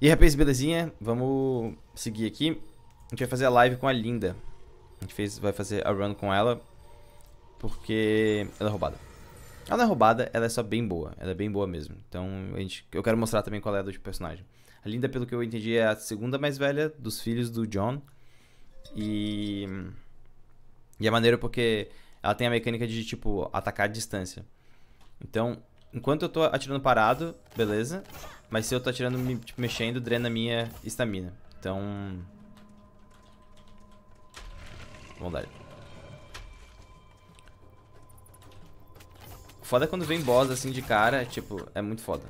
E rapaz, belezinha, vamos seguir aqui. A gente vai fazer a live com a Linda. A gente vai fazer a run com ela, porque ela é roubada. Ela não é roubada, ela é só bem boa. Ela é bem boa mesmo. Então eu quero mostrar também qual é a do personagem. A Linda, pelo que eu entendi, é a segunda mais velha dos filhos do John. E é maneiro porque ela tem a mecânica de, tipo, atacar à distância. Então, enquanto eu tô atirando parado, beleza. Mas se eu tô atirando, tipo, mexendo, drena a minha estamina. Então... vamos dar. Foda quando vem boss assim de cara, tipo, é muito foda.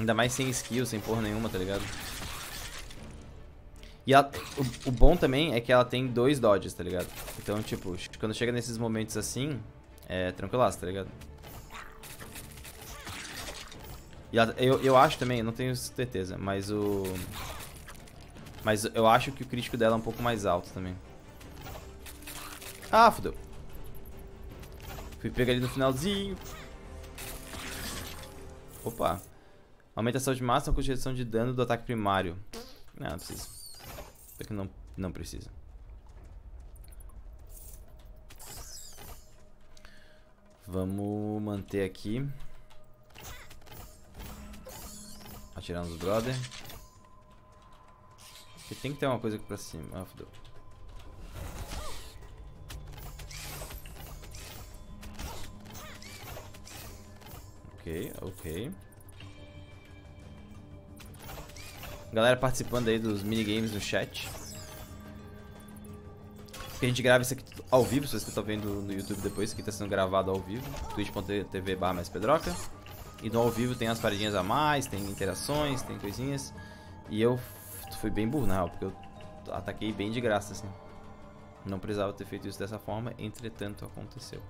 Ainda mais sem skill, sem porra nenhuma, tá ligado? E ela, o bom também é que ela tem 2 dodges, tá ligado? Então, tipo, quando chega nesses momentos assim, é tranquilaço, tá ligado? E ela, eu acho também, não tenho certeza, mas o... mas eu acho que o crítico dela é um pouco mais alto também. Ah, fodeu. Fui pegar ali no finalzinho. Opa. Aumenta a saúde máxima com redução de dano do ataque primário. Não, não precisa. Até que não precisa. Vamos manter aqui. Atirar nos brother. Porque tem que ter uma coisa aqui pra cima. Ah, fodeu. Ok, ok. Galera participando aí dos minigames no chat. Porque a gente grava isso aqui ao vivo, se vocês estão vendo no YouTube depois, isso aqui tá sendo gravado ao vivo. Twitch.tv/maisPedroca. E no ao vivo tem as paradinhas a mais, tem interações, tem coisinhas. E eu fui bem burro, na real, porque eu ataquei bem de graça, assim. Não precisava ter feito isso dessa forma, entretanto aconteceu.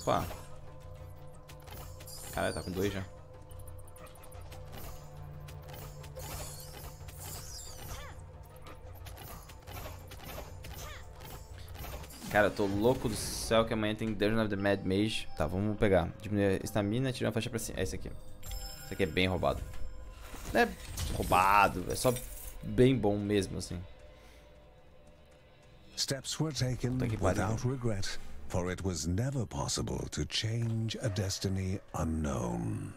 Opa. Caralho, tá com 2 já. Cara, eu tô louco do céu que amanhã tem Dungeon of the Mad Mage. Tá, vamos pegar. Diminuir a estamina, tirar uma faixa pra cima. É esse aqui. Esse aqui é bem roubado. Não é roubado, é só bem bom mesmo, assim. Steps were taken without regret, for it was never possible to change a destiny unknown.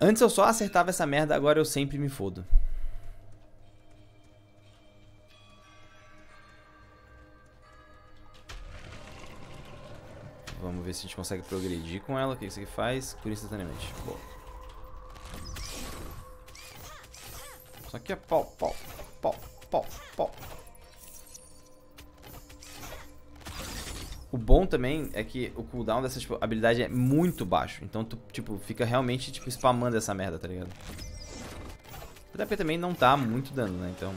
Antes eu só acertava essa merda, agora eu sempre me fodo. Vamos ver se a gente consegue progredir com ela. O que isso aqui faz? Cura instantaneamente. Boa. Isso aqui é pau, pau, pau, pau, pau. O bom também é que o cooldown dessa, tipo, habilidade é muito baixo. Então tu, tipo, fica realmente, tipo, spamando essa merda, tá ligado? Até porque também não tá muito dano, né? Então...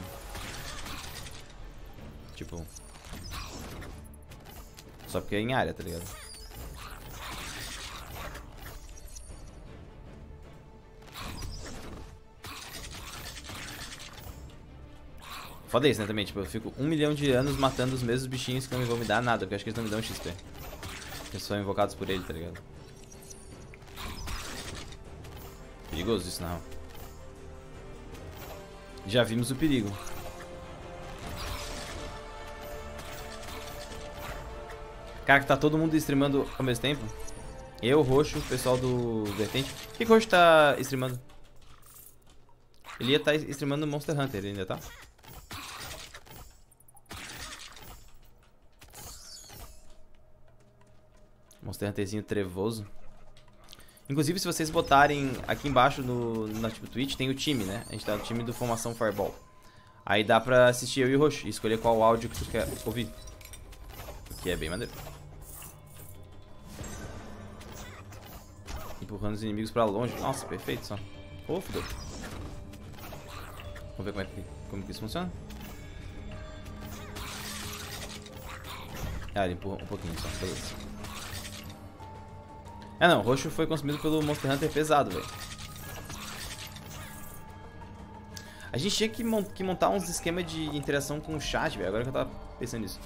tipo... só porque é em área, tá ligado? Foda isso, né, também, tipo, eu fico 1 milhão de anos matando os mesmos bichinhos que não vão me dar nada, porque eu acho que eles não me dão XP. Eles são invocados por ele, tá ligado? Perigoso isso, não. Já vimos o perigo. Cara, que tá todo mundo streamando ao mesmo tempo. Eu, Roxo, o pessoal do Vertente. Por que o Roxo tá streamando? Ele ia estar streamando Monster Hunter, ele ainda tá? Monster Hunterzinho trevoso. Inclusive, se vocês botarem aqui embaixo no tipo, Twitch, tem o time, né? A gente tá no time do Formação Fireball. Aí dá pra assistir eu e o Roxo e escolher qual áudio que tu quer ouvir. Que é bem maneiro. Empurrando os inimigos pra longe. Nossa, perfeito só. Oh, fodeu. Vamos ver como que isso funciona. Ah, ele empurra um pouquinho só. Beleza. Ah, não. O Roxo foi consumido pelo Monster Hunter pesado, velho. A gente tinha que montar uns esquemas de interação com o chat, velho. Agora que eu tava pensando nisso.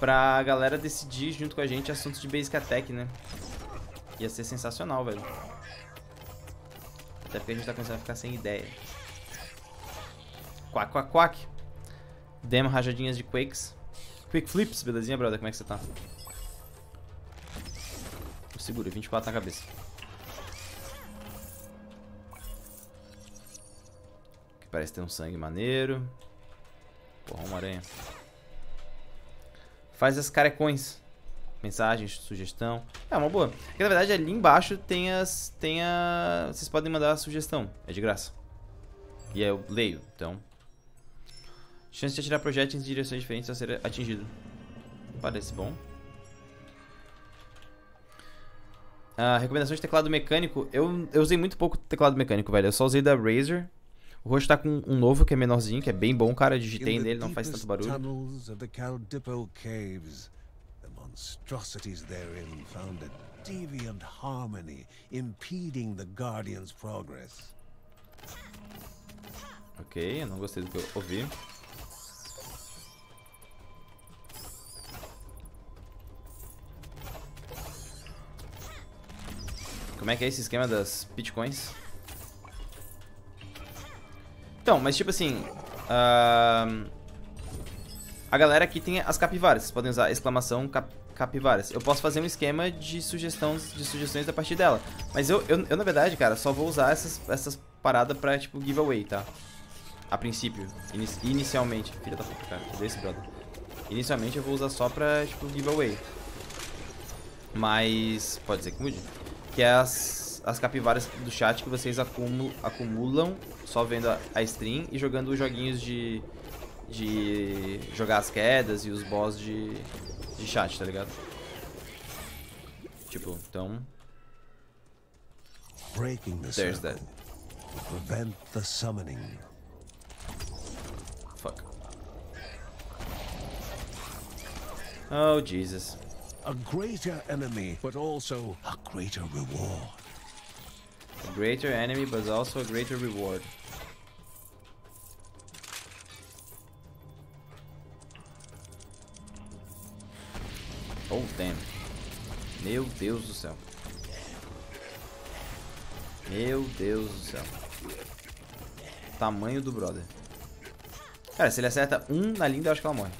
Pra galera decidir junto com a gente assuntos de Basic Attack, né? Ia ser sensacional, velho. Até porque a gente tá começando a ficar sem ideia. Quack, quack, quack. Demo, rajadinhas de quakes. Quick flips, belezinha, brother? Como é que você tá? Eu seguro, 24 na cabeça. Aqui parece ter um sangue maneiro. Porra, uma aranha. Faz as carecões. Mensagens, sugestão. É uma boa. Porque, na verdade, ali embaixo tem as... Vocês podem mandar a sugestão. É de graça. E aí eu leio, então... Chance de atirar projéteis em direções diferentes a ser atingido. Parece bom. Ah, recomendação de teclado mecânico. Eu usei muito pouco teclado mecânico, velho. Eu só usei da Razer. O Roxo tá com um novo que é menorzinho, que é bem bom, cara. Digitei nele, não faz tanto barulho. Ok, eu não gostei do que eu ouvi. Como é que é esse esquema das bitcoins? Então, mas tipo assim... a galera aqui tem as capivaras. Vocês podem usar exclamação capivaras. Eu posso fazer um esquema de sugestões a partir dela. Mas eu na verdade, cara, só vou usar essas paradas pra, tipo, giveaway, tá? A princípio. Inicialmente. Filha da puta, cara. Cadê esse brother? Inicialmente eu vou usar só pra, tipo, giveaway. Mas... Pode ser que mude. Que é as capivaras do chat que vocês acumulam só vendo a stream e jogando os joguinhos de jogar as quedas e os boss de chat, tá ligado? Tipo, então... There's that. Prevent the summoning. Fuck. Oh, Jesus. A greater enemy, but also a greater reward. A greater enemy, but also a greater reward. Oh, damn. Meu Deus do céu. Meu Deus do céu. Tamanho do brother. Cara, se ele acerta um na Linda, eu acho que ela morre.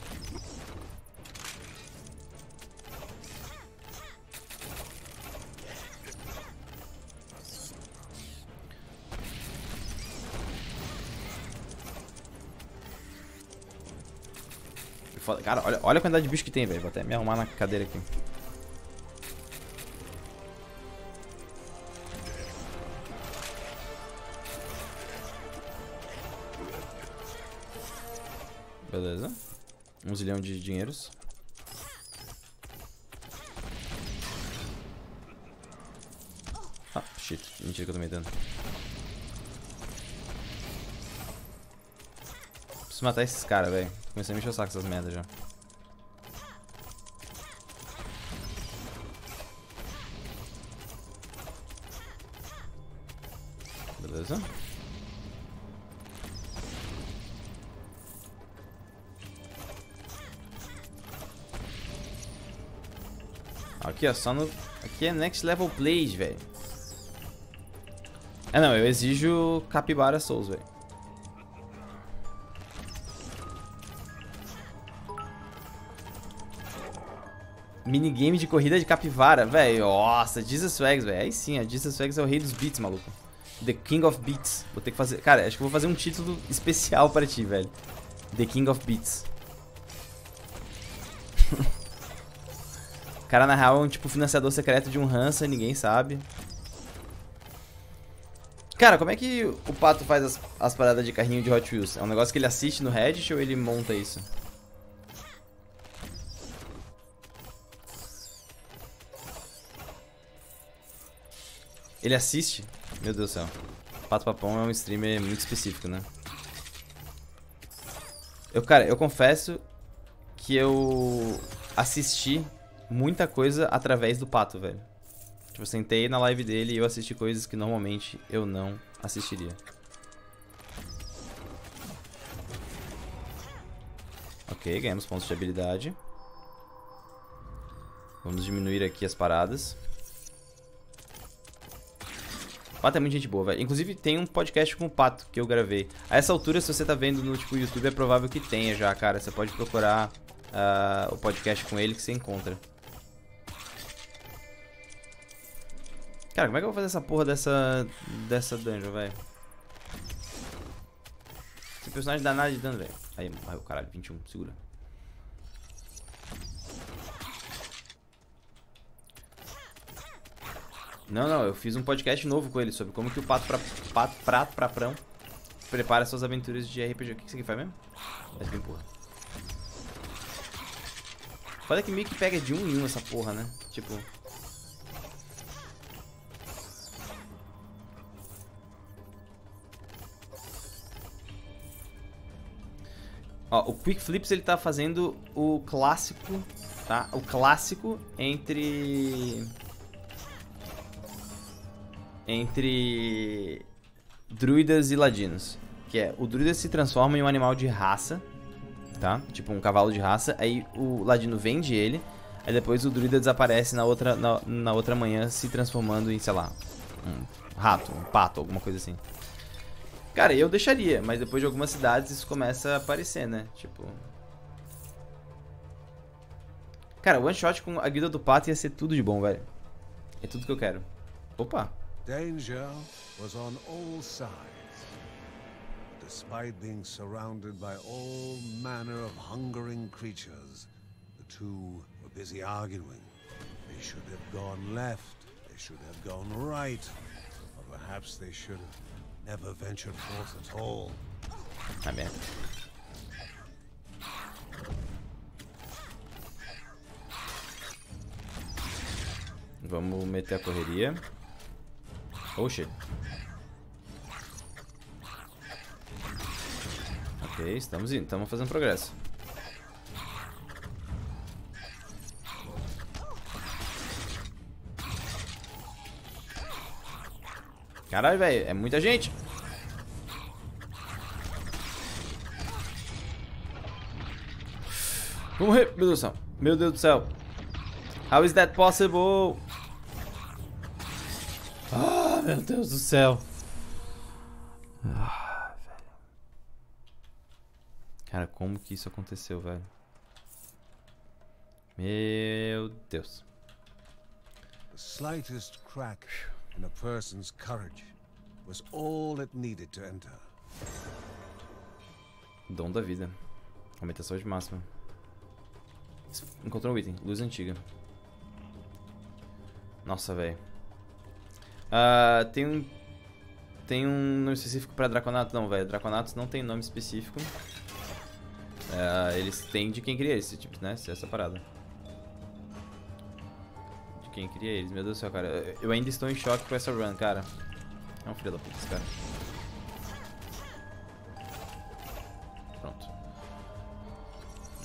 Cara, olha a quantidade de bicho que tem, velho. Vou até me arrumar na cadeira aqui. Beleza. Um zilhão de dinheiros. Ah, shit. Mentira que eu tô me dando. Preciso matar esses caras, velho. Comecei a mexer o saco essas merdas já. Beleza. Aqui, ó, só no... Aqui é next level plays, velho. É, não, eu exijo capibara souls, velho. Minigame de corrida de capivara, velho. Nossa, Jesus Wags, velho. Aí sim, a Jesus Wags é o rei dos beats, maluco. The King of Beats. Vou ter que fazer... Cara, acho que eu vou fazer um título especial pra ti, velho. The King of Beats. O cara, na real, é um tipo financiador secreto de um Hansa, ninguém sabe. Cara, como é que o Pato faz as paradas de carrinho de Hot Wheels? É um negócio que ele assiste no Reddit ou ele monta isso? Ele assiste? Meu Deus do céu. Pato Papão é um streamer muito específico, né? Cara, eu confesso que eu assisti muita coisa através do Pato, velho. Tipo, eu sentei na live dele e eu assisti coisas que normalmente eu não assistiria. Ok, ganhamos pontos de habilidade. Vamos diminuir aqui as paradas. Pato é muito gente boa, velho. Inclusive tem um podcast com o Pato que eu gravei. A essa altura, se você tá vendo no tipo YouTube, é provável que tenha já, cara. Você pode procurar o podcast com ele que você encontra. Cara, como é que eu vou fazer essa porra dessa dungeon, velho? Esse personagem dá nada de dano, velho. Aí, morreu, caralho, 21, segura. Não, não, eu fiz um podcast novo com ele sobre como que o Pato Papão prepara suas aventuras de RPG. O que isso aqui faz mesmo? Mas bem porra. Foda que meio que pega de um em um essa porra, né? Tipo... Ó, o Quick Flips ele tá fazendo o clássico, tá? O clássico entre druidas e ladinos, que é o druida se transforma em um animal de raça, tá? Tipo um cavalo de raça, aí o ladino vende ele, aí depois o druida desaparece na outra manhã se transformando em, sei lá, um rato, um pato, alguma coisa assim. Cara, eu deixaria, mas depois de algumas cidades isso começa a aparecer, né? Tipo... Cara, one shot com a guilda do pato ia ser tudo de bom, velho. É tudo que eu quero. Opa! Danger was on all sides. Despite being surrounded by all manner of hungering creatures, the two were busy arguing. They should have gone left, they should have gone right, or perhaps they should have never ventured forth at all. Ah, merda. Vamos meter a correria. Oh, shit. Ok, estamos indo, estamos fazendo progresso. Caralho, velho, é muita gente. Vamos morrer, meu Deus do céu. Meu Deus do céu. How is that possible? Ah, meu Deus do céu. Ah, velho. Cara, como que isso aconteceu, velho? Meu Deus. The slightest crack in a person's courage was all it needed to enter. Dom da vida. Aumenta a saúde máxima. Encontrou um item, luz antiga. Nossa, velho. Tem um nome específico pra Draconato, não, velho. Draconatos não tem nome específico. Eles têm de quem cria esse tipo, né? Essa parada. De quem cria eles. Meu Deus do céu, cara. Eu ainda estou em choque com essa run, cara. É um filho da puta esse cara. Pronto.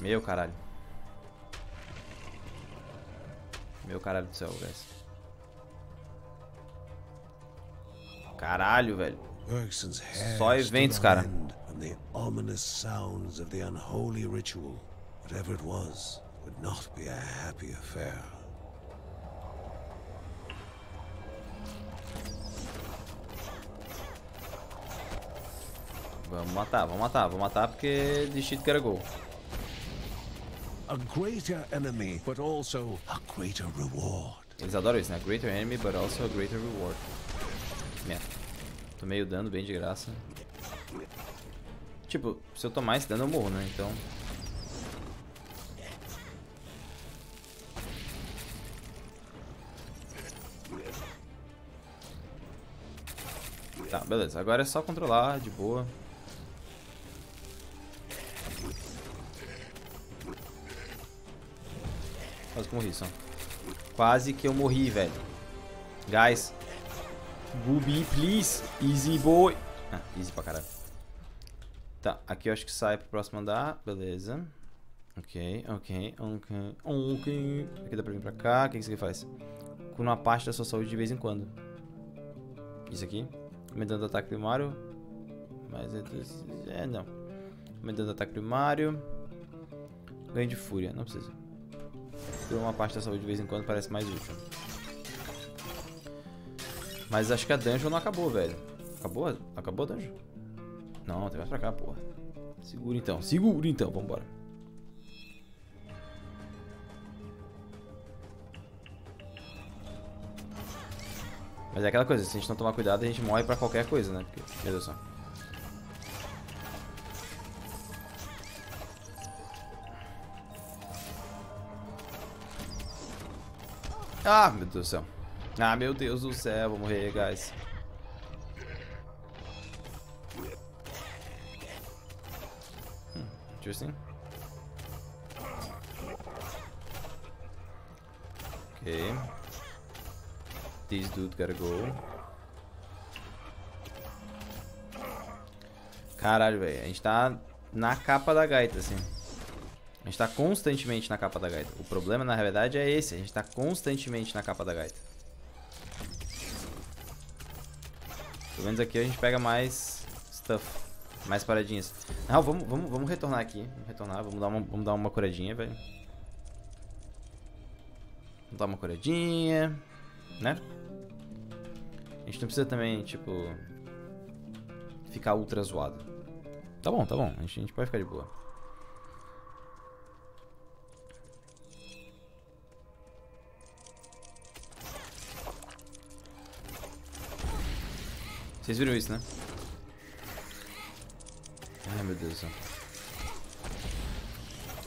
Meu caralho. Meu caralho do céu, velho. Caralho, velho. Só eventos, cara. Vamos matar porque the shit gotta go. Eles adoram isso, né? Greater enemy, but also a greater reward. Merda. Tomei o dano bem de graça. Tipo, se eu tomar esse dano eu morro, né? Então... Tá, beleza. Agora é só controlar de boa. Quase que eu morri, só. Quase que eu morri, velho. Guys... Bubi, please. Easy boy. Ah, easy pra caralho. Tá, aqui eu acho que sai pro próximo andar. Beleza. Ok. Aqui dá pra vir pra cá. O que isso aqui faz? Cura uma parte da sua saúde de vez em quando. Isso aqui. Aumentando o ataque primário. Mas é, não. Aumentando o ataque primário. Ganho de fúria. Não precisa. Cura uma parte da saúde de vez em quando. Parece mais útil. Mas acho que a dungeon não acabou, velho. Acabou? Acabou a dungeon? Não, tem mais pra cá, porra. Segura então, segura então, vambora. Mas é aquela coisa, se a gente não tomar cuidado, a gente morre pra qualquer coisa, né? Porque, meu Deus do céu. Ah, meu Deus do céu. Ah, meu Deus do céu, vou morrer, guys. Interesting. Ok. These dudes gotta go. Caralho, velho. A gente tá na capa da gaita, assim. A gente tá constantemente na capa da gaita. O problema, na realidade, é esse. A gente tá constantemente na capa da gaita. Pelo menos aqui a gente pega mais stuff. Mais paradinhas. Não, vamos retornar aqui. Vamos retornar. Vamos dar uma curadinha, velho. Vamos dar uma curadinha. Né? A gente não precisa também, tipo... ficar ultra zoado. Tá bom, tá bom. A gente pode ficar de boa. Vocês viram isso, né? Ai, meu Deus do céu.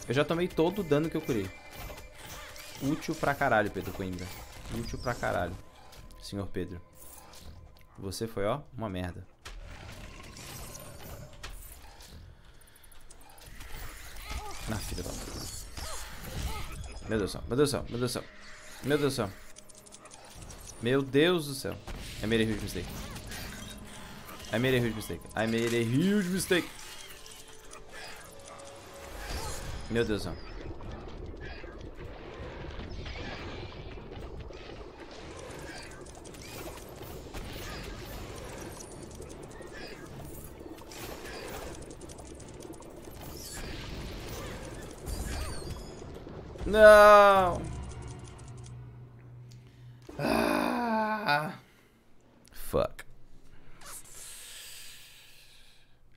Eu já tomei todo o dano que eu curei. Útil pra caralho, Pedro Coimbra. Útil pra caralho. Senhor Pedro. Você foi, ó, uma merda. Na filha da puta. Meu Deus do céu, meu Deus do céu, meu Deus do céu. Meu Deus do céu. Meu Deus do céu. I made a huge mistake. I made a huge mistake. I made a huge mistake. Meu Deus do céu. Não! Ah. Fuck.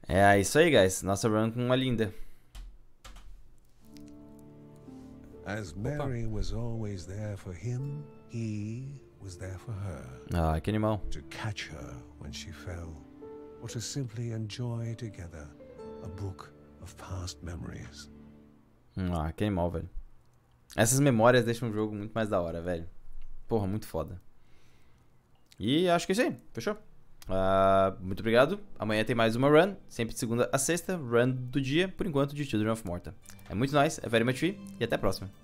É isso aí, guys. Nossa run com uma linda. As Mary was always there for him, he was there for her. Ah, que animal. To catch her when she fell, or to simply enjoy together a book of past memories. Ah, que animal, velho. Essas memórias deixam o jogo muito mais da hora, velho. Porra, muito foda. E acho que é isso aí. Fechou? Muito obrigado. Amanhã tem mais uma run. Sempre de segunda a sexta. Run do dia, por enquanto, de Children of Morta. É muito nice. É very much free. E até a próxima.